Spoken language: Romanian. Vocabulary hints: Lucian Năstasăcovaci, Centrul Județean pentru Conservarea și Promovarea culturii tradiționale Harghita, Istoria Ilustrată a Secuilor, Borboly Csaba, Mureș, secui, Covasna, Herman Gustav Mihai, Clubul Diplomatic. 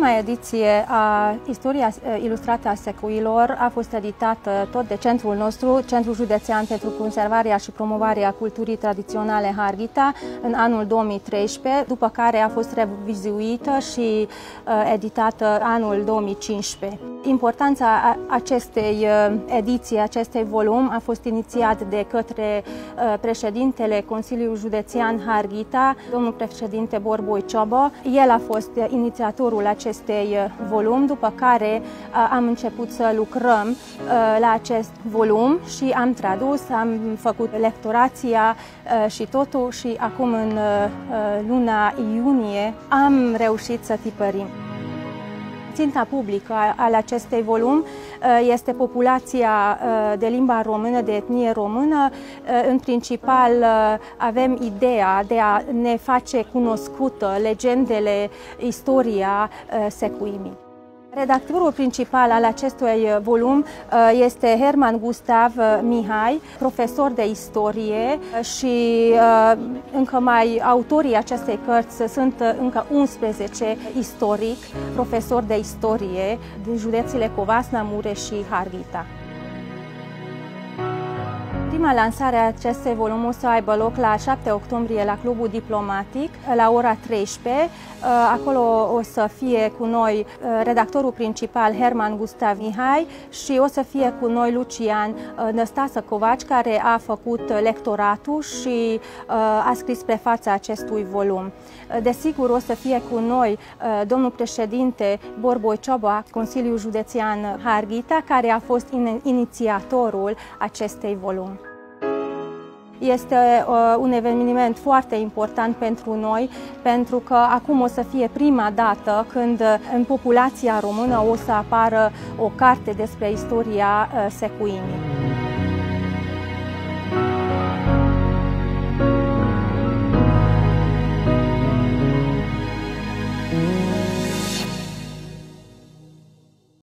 Prima ediție a Istoria Ilustrată a Secuilor a fost editată tot de centrul nostru, Centrul Județean pentru Conservarea și Promovarea culturii tradiționale Harghita, în anul 2013, după care a fost revizuită și editată anul 2015. Importanța acestei ediții, acestei volum, a fost inițiat de către președintele Consiliului Județean Harghita, domnul președinte Borboly Csaba. El a fost inițiatorul acestei volum, după care am început să lucrăm la acest volum și am tradus, am făcut lectorația și totul și acum în luna iunie am reușit să tipărim. Ținta publică al acestei volum este populația de limba română, de etnie română. În principal avem ideea de a ne face cunoscută legendele, istoria secuimii. Redactorul principal al acestui volum este Herman Gustav Mihai, profesor de istorie, și încă mai autorii acestei cărți sunt încă 11 istorici, profesori de istorie din județele Covasna, Mureș și Harghita. Prima lansare a acestui volum o să aibă loc la 7 octombrie la Clubul Diplomatic, la ora 13. Acolo o să fie cu noi redactorul principal Herman Gustav Mihai și o să fie cu noi Lucian Năstasăcovaci, care a făcut lectoratul și a scris prefața acestui volum. Desigur, o să fie cu noi domnul președinte Borboly Csaba, Consiliul Județean Harghita, care a fost inițiatorul acestei volum. Este un eveniment foarte important pentru noi, pentru că acum o să fie prima dată când în populația română o să apară o carte despre istoria secuimii.